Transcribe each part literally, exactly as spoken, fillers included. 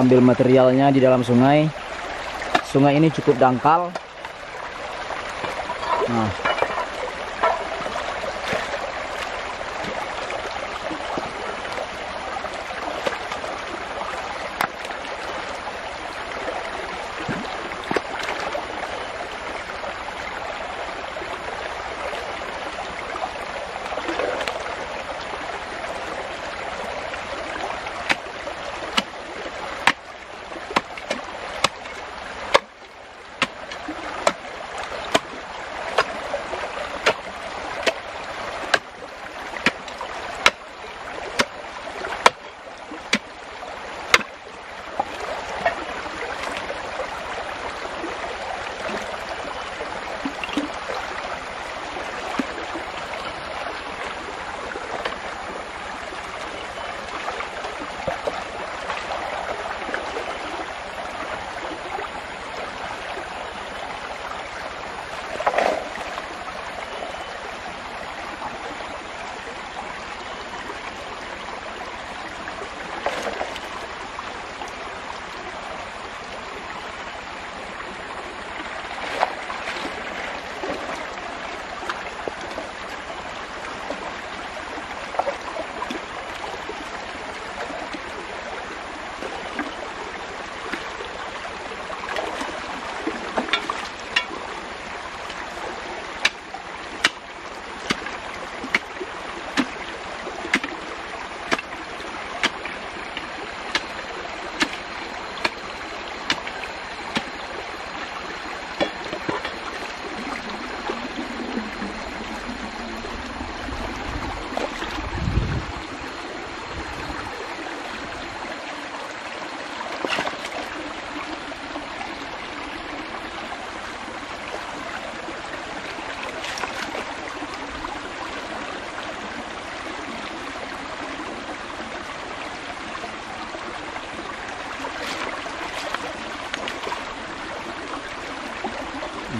Ambil materialnya di dalam sungai. Sungai ini cukup dangkal. Nah.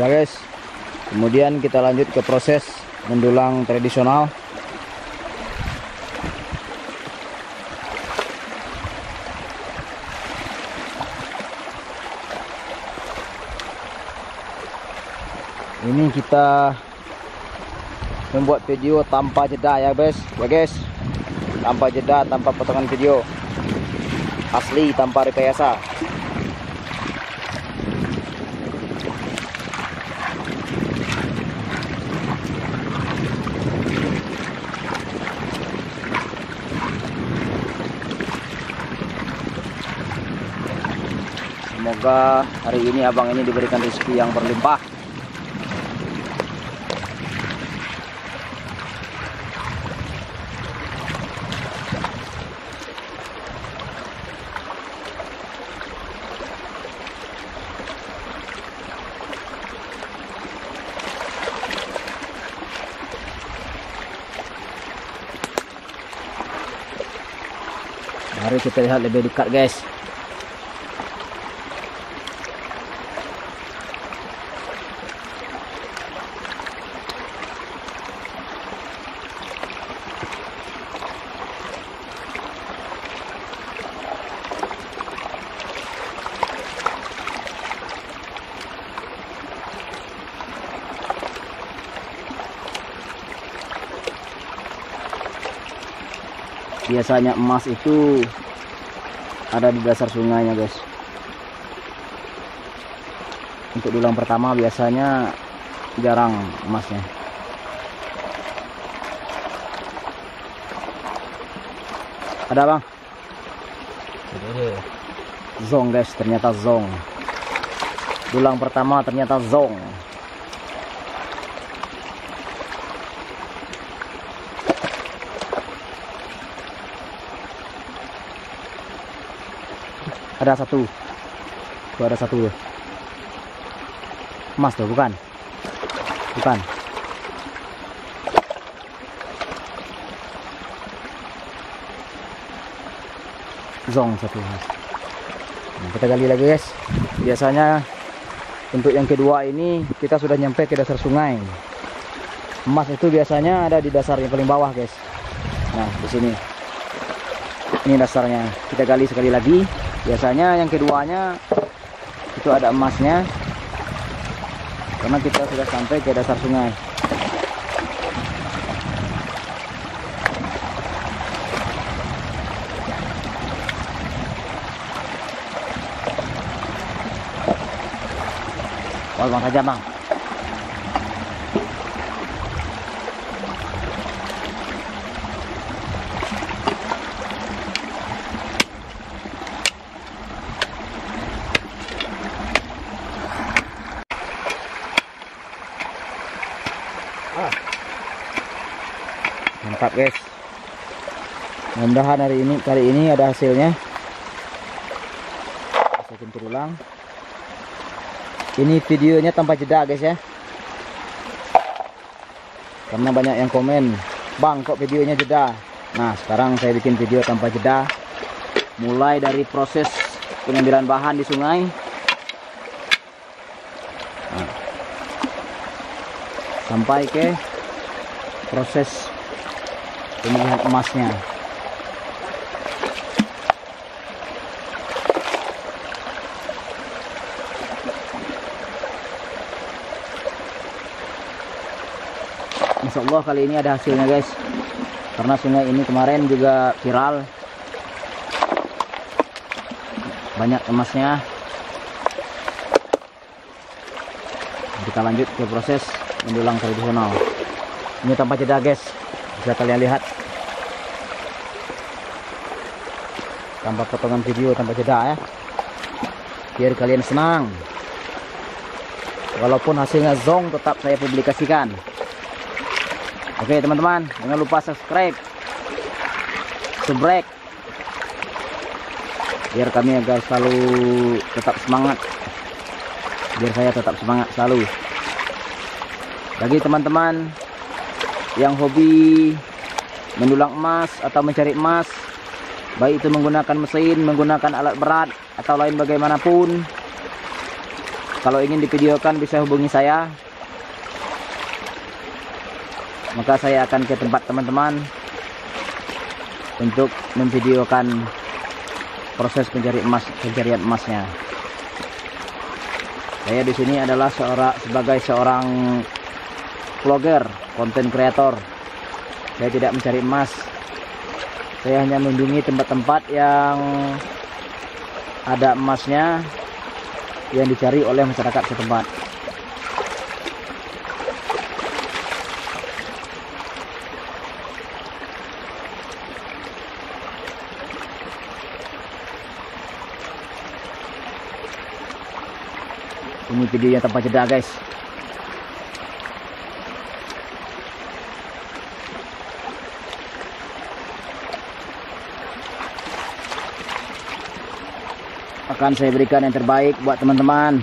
Nah guys, kemudian kita lanjut ke proses mendulang tradisional. Ini kita membuat video tanpa jeda ya guys, ya guys, tanpa jeda, tanpa potongan video, asli tanpa rekayasa. Semoga hari ini abang ini diberikan rezeki yang berlimpah. Mari kita lihat lebih dekat guys. Biasanya emas itu ada di dasar sungainya guys. Untuk dulang pertama biasanya jarang emasnya. Ada bang? Ada. Zong guys, ternyata zong. Dulang pertama ternyata zong. Ada satu. Tuh ada satu ya. Emas tuh, bukan? Bukan. Zong satu. Nah, kita gali lagi guys. Biasanya untuk yang kedua ini kita sudah nyampe ke dasar sungai. Emas itu biasanya ada di dasar yang paling bawah guys. Nah, di sini. Ini dasarnya. Kita gali sekali lagi. Biasanya yang keduanya itu ada emasnya, karena kita sudah sampai ke dasar sungai. Wah, bang saja bang. Mantap guys, mudah-mudahan hari ini kali ini ada hasilnya. Saya jemput ulang ini videonya tanpa jeda guys ya, karena banyak yang komen, bang kok videonya jeda. Nah sekarang saya bikin video tanpa jeda, mulai dari proses pengambilan bahan di sungai. Nah, sampai ke proses pemilihan emasnya. Insya Allah kali ini ada hasilnya guys, karena sungai ini kemarin juga viral, banyak emasnya. Kita lanjut ke proses mendulang tradisional ini tanpa jeda guys. Bisa kalian lihat tanpa potongan video, tanpa jeda ya, biar kalian senang. Walaupun hasilnya zong, tetap saya publikasikan. Oke teman-teman, jangan lupa subscribe subrek biar kami agar selalu tetap semangat, biar saya tetap semangat selalu. Bagi teman-teman yang hobi mendulang emas atau mencari emas, baik itu menggunakan mesin, menggunakan alat berat atau lain bagaimanapun, kalau ingin divideokan bisa hubungi saya, maka saya akan ke tempat teman-teman untuk memvideokan proses pencari emas, pencarian emasnya. Saya di sini adalah seorang sebagai seorang vlogger, konten kreator. Saya tidak mencari emas, saya hanya mengunjungi tempat-tempat yang ada emasnya yang dicari oleh masyarakat setempat. Ini videonya tanpa jeda guys. Akan saya berikan yang terbaik buat teman-teman.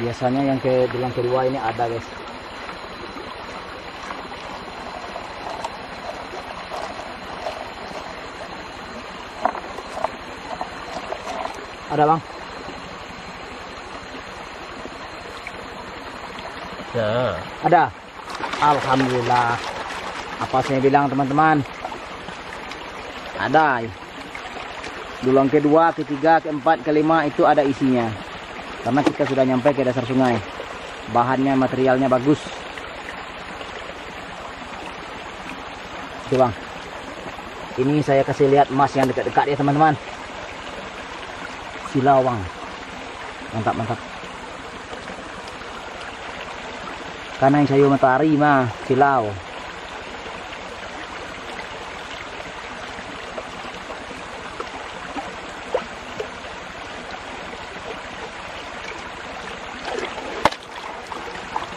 Biasanya yang ke bilang kedua ini ada guys. Ada bang? Ya. Ada. Alhamdulillah. Apa saya bilang teman-teman? Ada. Dulang kedua, ketiga, keempat, kelima itu ada isinya, karena kita sudah nyampe ke dasar sungai. Bahannya, materialnya bagus. Oke bang, ini saya kasih lihat emas yang dekat-dekat ya teman-teman. Silawang. Mantap, mantap. Karena yang sayo matahari mah silau.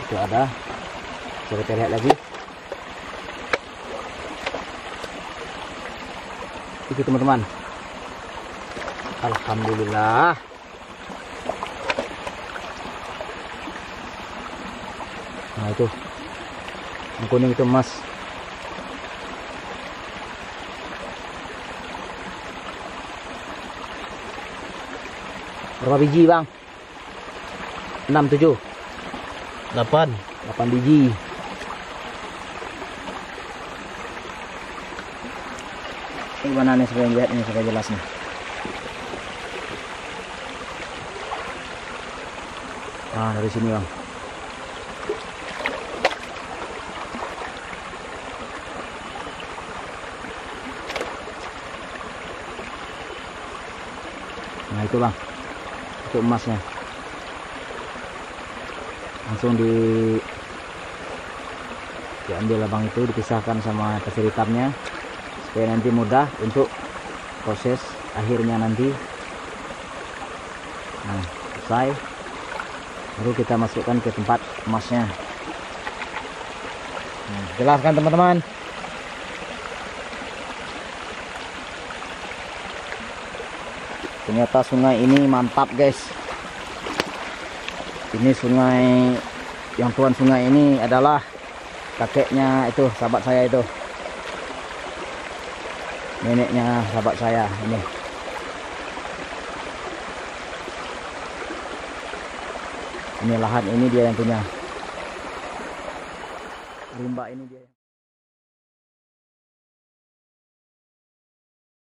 Itu ada. Coba kita lihat lagi. Itu teman-teman. Alhamdulillah. Nah itu yang kuning itu emas. Berapa biji bang? enam, tujuh, delapan, delapan biji. Ini gimana nih supaya lihat nih supaya jelas nih. Nah dari sini bang. Nah itu bang, itu emasnya. Langsung di diambil abang itu, dipisahkan sama pasir hitamnya supaya nanti mudah untuk proses akhirnya nanti. Nah selesai, baru kita masukkan ke tempat emasnya. Nah, jelaskan teman-teman. Ternyata sungai ini mantap guys. Ini sungai yang tuan sungai ini adalah kakeknya itu sahabat saya itu. Neneknya sahabat saya ini. Ini lahan ini dia yang punya. Rimba ini dia.